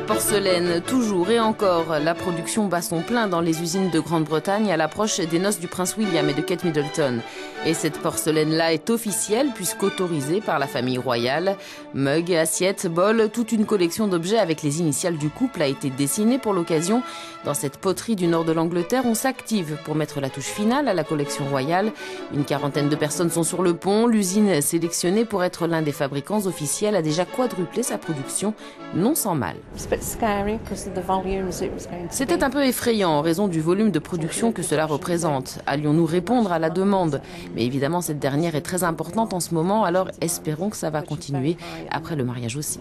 La porcelaine, toujours et encore, la production bat son plein dans les usines de Grande-Bretagne à l'approche des noces du prince William et de Kate Middleton. Et cette porcelaine-là est officielle puisqu'autorisée par la famille royale. Mugs, assiettes, bols, toute une collection d'objets avec les initiales du couple a été dessinée pour l'occasion. Dans cette poterie du nord de l'Angleterre, on s'active pour mettre la touche finale à la collection royale. Une quarantaine de personnes sont sur le pont. L'usine sélectionnée pour être l'un des fabricants officiels a déjà quadruplé sa production, non sans mal. C'était un peu effrayant en raison du volume de production que cela représente. Allions-nous répondre à la demande? Mais évidemment, cette dernière est très importante en ce moment, alors espérons que ça va continuer après le mariage aussi.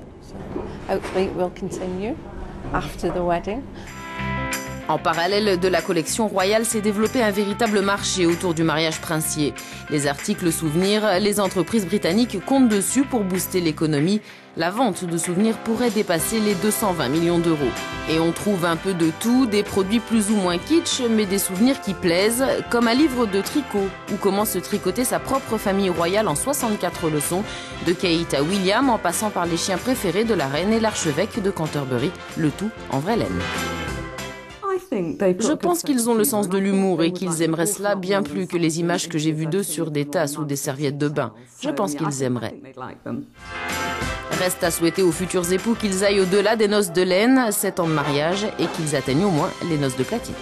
En parallèle de la collection royale s'est développé un véritable marché autour du mariage princier. Les articles souvenirs, les entreprises britanniques comptent dessus pour booster l'économie. La vente de souvenirs pourrait dépasser les 220 millions d'euros. Et on trouve un peu de tout, des produits plus ou moins kitsch, mais des souvenirs qui plaisent, comme un livre de tricot, ou comment se tricoter sa propre famille royale en 64 leçons, de Kate à William, en passant par les chiens préférés de la reine et l'archevêque de Canterbury, le tout en vraie laine. Je pense qu'ils ont le sens de l'humour et qu'ils aimeraient cela bien plus que les images que j'ai vues d'eux sur des tasses ou des serviettes de bain. Je pense qu'ils aimeraient. Reste à souhaiter aux futurs époux qu'ils aillent au-delà des noces de laine, 7 ans de mariage, et qu'ils atteignent au moins les noces de platine.